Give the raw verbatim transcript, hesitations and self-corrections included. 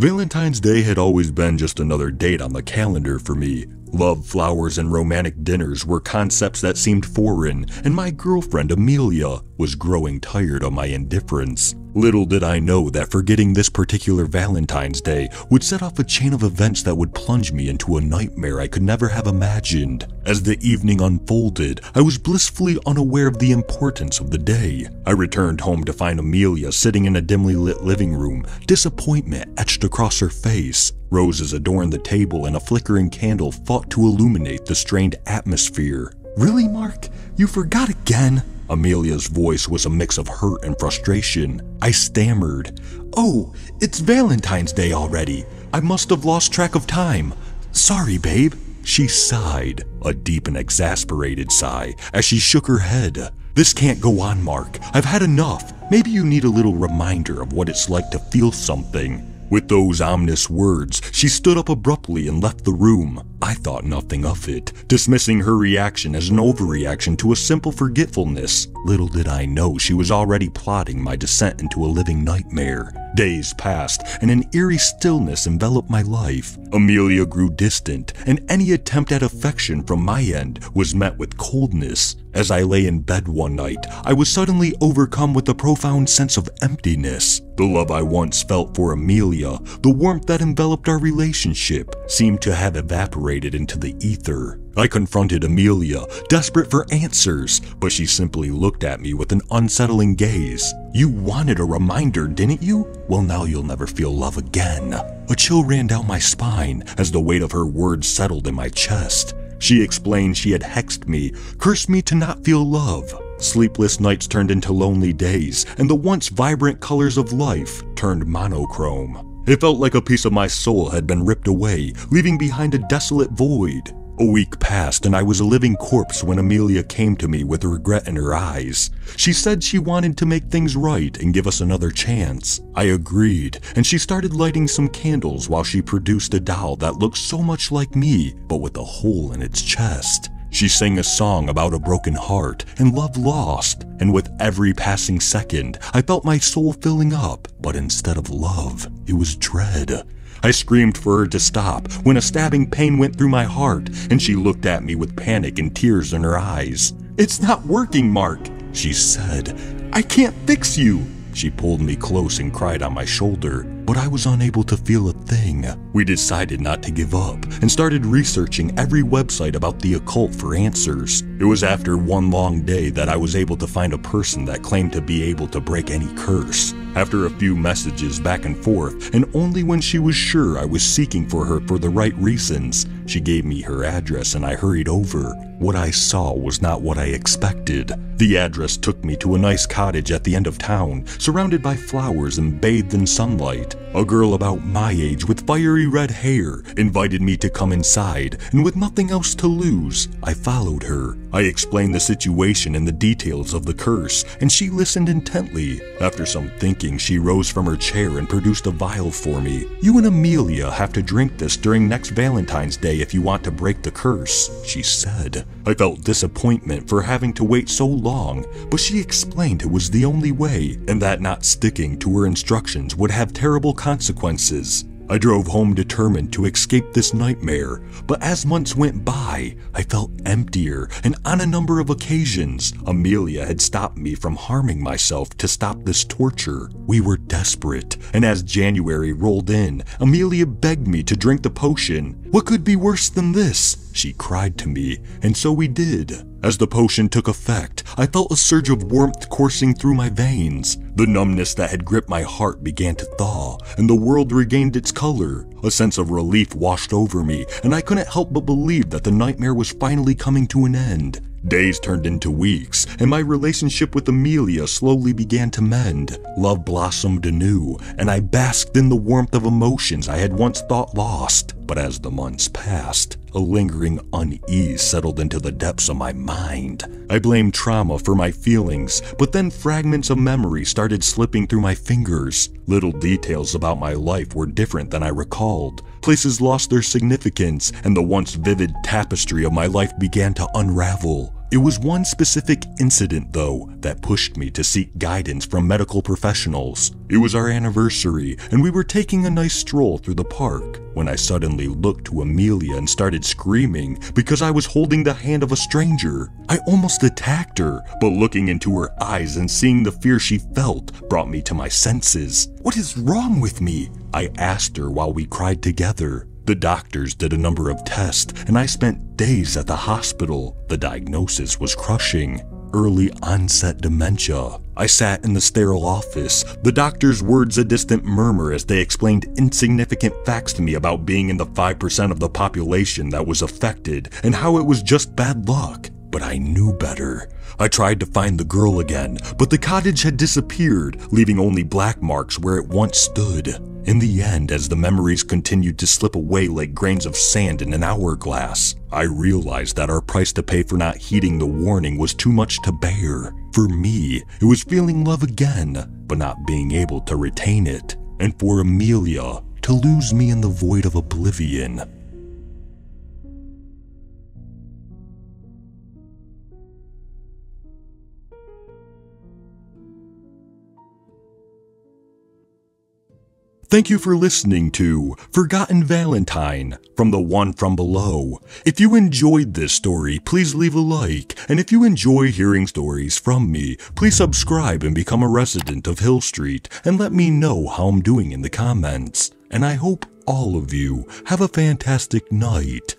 Valentine's Day had always been just another date on the calendar for me. Love, flowers, and romantic dinners were concepts that seemed foreign, and my girlfriend Amelia was growing tired of my indifference. Little did I know that forgetting this particular Valentine's Day would set off a chain of events that would plunge me into a nightmare I could never have imagined. As the evening unfolded, I was blissfully unaware of the importance of the day. I returned home to find Amelia sitting in a dimly lit living room, disappointment etched across her face. Roses adorned the table and a flickering candle fought to illuminate the strained atmosphere. "Really, Mark? You forgot again?" Amelia's voice was a mix of hurt and frustration. I stammered, "Oh, it's Valentine's Day already. I must have lost track of time. Sorry, babe." She sighed, a deep and exasperated sigh, as she shook her head. "This can't go on, Mark. I've had enough. Maybe you need a little reminder of what it's like to feel something." With those ominous words, she stood up abruptly and left the room. I thought nothing of it, dismissing her reaction as an overreaction to a simple forgetfulness. Little did I know she was already plotting my descent into a living nightmare. Days passed, and an eerie stillness enveloped my life. Amelia grew distant, and any attempt at affection from my end was met with coldness. As I lay in bed one night, I was suddenly overcome with a profound sense of emptiness. The love I once felt for Amelia, the warmth that enveloped our relationship, seemed to have evaporated into the ether. I confronted Amelia, desperate for answers, but she simply looked at me with an unsettling gaze. "You wanted a reminder, didn't you? Well, now you'll never feel love again." A chill ran down my spine as the weight of her words settled in my chest. She explained she had hexed me, cursed me to not feel love. Sleepless nights turned into lonely days, and the once vibrant colors of life turned monochrome. It felt like a piece of my soul had been ripped away, leaving behind a desolate void. A week passed, and I was a living corpse when Amelia came to me with regret in her eyes. She said she wanted to make things right and give us another chance. I agreed, and she started lighting some candles while she produced a doll that looked so much like me, but with a hole in its chest. She sang a song about a broken heart and love lost, and with every passing second, I felt my soul filling up, but instead of love, it was dread. I screamed for her to stop when a stabbing pain went through my heart, and she looked at me with panic and tears in her eyes. "It's not working, Mark," she said. "I can't fix you." She pulled me close and cried on my shoulder, but I was unable to feel a thing. We decided not to give up and started researching every website about the occult for answers. It was after one long day that I was able to find a person that claimed to be able to break any curse. After a few messages back and forth, and only when she was sure I was seeking for her for the right reasons, she gave me her address and I hurried over. What I saw was not what I expected. The address took me to a nice cottage at the end of town, surrounded by flowers and bathed in sunlight. A girl about my age with fiery red hair invited me to come inside, and with nothing else to lose, I followed her. I explained the situation and the details of the curse, and she listened intently. After some thinking, she rose from her chair and produced a vial for me. "You and Amelia have to drink this during next Valentine's Day if you want to break the curse," she said. I felt disappointment for having to wait so long, but she explained it was the only way, and that not sticking to her instructions would have terrible consequences. I drove home determined to escape this nightmare, but as months went by, I felt emptier, and on a number of occasions, Amelia had stopped me from harming myself to stop this torture. We were desperate, and as January rolled in, Amelia begged me to drink the potion. "What could be worse than this?" she cried to me, and so we did. As the potion took effect, I felt a surge of warmth coursing through my veins. The numbness that had gripped my heart began to thaw, and the world regained its color. A sense of relief washed over me, and I couldn't help but believe that the nightmare was finally coming to an end. Days turned into weeks, and my relationship with Amelia slowly began to mend. Love blossomed anew, and I basked in the warmth of emotions I had once thought lost. But as the months passed, a lingering unease settled into the depths of my mind. I blamed trauma for my feelings, but then fragments of memory started slipping through my fingers. Little details about my life were different than I recalled. Places lost their significance, and the once vivid tapestry of my life began to unravel. It was one specific incident, though, that pushed me to seek guidance from medical professionals. It was our anniversary, and we were taking a nice stroll through the park, when I suddenly looked to Amelia and started screaming because I was holding the hand of a stranger. I almost attacked her, but looking into her eyes and seeing the fear she felt brought me to my senses. "What is wrong with me?" I asked her while we cried together. The doctors did a number of tests, and I spent days at the hospital. The diagnosis was crushing: early onset dementia. I sat in the sterile office, the doctor's words a distant murmur as they explained insignificant facts to me about being in the five percent of the population that was affected and how it was just bad luck. But I knew better. I tried to find the girl again, but the cottage had disappeared, leaving only black marks where it once stood. In the end, as the memories continued to slip away like grains of sand in an hourglass, I realized that our price to pay for not heeding the warning was too much to bear. For me, it was feeling love again, but not being able to retain it. And for Amelia, to lose me in the void of oblivion. Thank you for listening to Forgotten Valentine from The One from Below. If you enjoyed this story, please leave a like, and if you enjoy hearing stories from me, please subscribe and become a resident of Hill Street and let me know how I'm doing in the comments. And I hope all of you have a fantastic night.